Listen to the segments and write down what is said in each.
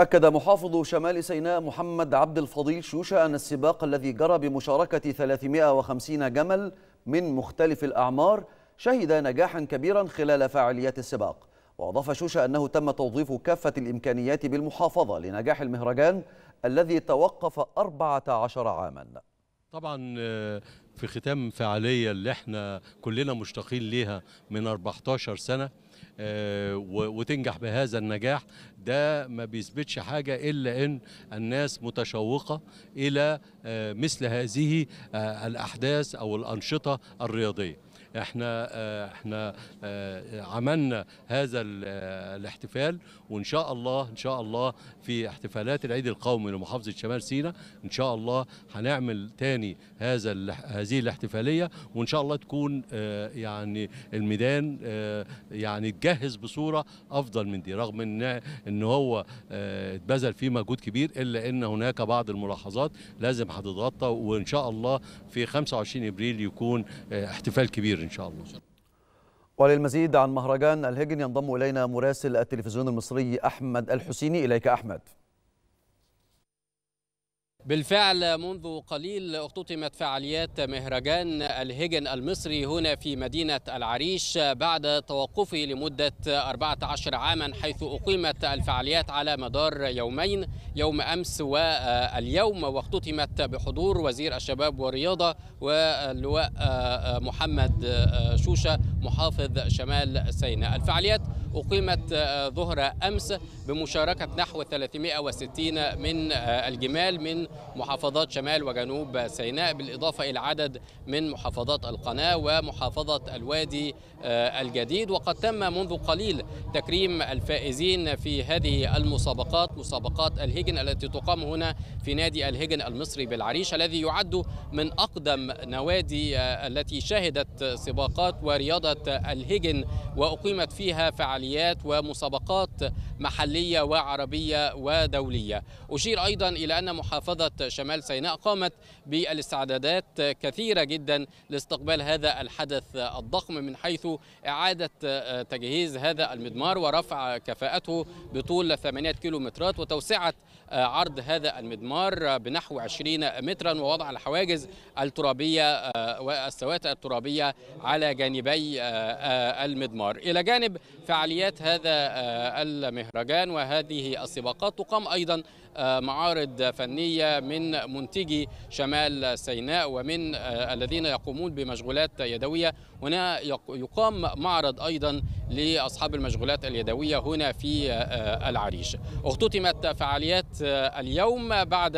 أكد محافظ شمال سيناء محمد عبد الفضيل شوشة أن السباق الذي جرى بمشاركة 350 جمل من مختلف الأعمار شهد نجاحا كبيرا خلال فعاليات السباق. وأضاف شوشة أنه تم توظيف كافة الإمكانيات بالمحافظة لنجاح المهرجان الذي توقف 14 عاما. طبعا في ختام فعالية اللي احنا كلنا مشتاقين ليها من 14 سنة وتنجح بهذا النجاح ده، ما بيثبتش حاجة إلا أن الناس متشوقة إلى مثل هذه الأحداث أو الأنشطة الرياضية. احنا عملنا هذا الاحتفال، وان شاء الله في احتفالات العيد القومي لمحافظة شمال سيناء ان شاء الله هنعمل تاني هذه الاحتفالية، وان شاء الله تكون يعني الميدان يعني تجهز بصورة افضل من دي، رغم ان هو اتبذل فيه مجهود كبير الا ان هناك بعض الملاحظات لازم هتتغطى، وان شاء الله في 25 ابريل يكون احتفال كبير إن شاء الله. وللمزيد عن مهرجان الهجن ينضم إلينا مراسل التلفزيون المصري أحمد الحسيني. إليك أحمد. بالفعل منذ قليل اختتمت فعاليات مهرجان الهجن المصري هنا في مدينة العريش بعد توقفه لمدة 14 عاما، حيث أقيمت الفعاليات على مدار يومين، يوم أمس واليوم، واختتمت بحضور وزير الشباب والرياضة واللواء محمد شوشة محافظ شمال سيناء. الفعاليات أقيمت ظهر أمس بمشاركة نحو 360 من الجمال من محافظات شمال وجنوب سيناء، بالإضافة إلى عدد من محافظات القناة ومحافظة الوادي الجديد. وقد تم منذ قليل تكريم الفائزين في هذه المسابقات، مسابقات الهجن التي تقام هنا في نادي الهجن المصري بالعريش، الذي يعد من أقدم نوادي التي شهدت سباقات ورياضة الهجن، وأقيمت فيها فعاليات ومسابقات محلية وعربية ودولية. أشير أيضا إلى أن محافظة شمال سيناء قامت بالاستعدادات كثيرة جدا لاستقبال هذا الحدث الضخم، من حيث إعادة تجهيز هذا المضمار ورفع كفاءته بطول 8 كيلومترات، وتوسعة عرض هذا المضمار بنحو 20 مترا، ووضع الحواجز الترابية والسواتر الترابية على جانبي المضمار. إلى جانب فعاليات هذا المهرجان وهذه السباقات تقام أيضا معارض فنية من منتجي شمال سيناء ومن الذين يقومون بمشغولات يدوية. هنا يقام معرض أيضا لأصحاب المشغولات اليدوية هنا في العريش. اختتمت فعاليات اليوم بعد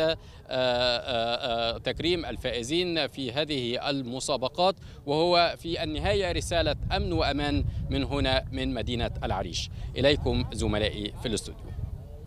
تكريم الفائزين في هذه المسابقات، وهو في النهاية رسالة أمن وأمان من هنا من مدينة العريش. إليكم زملائي في الاستوديو.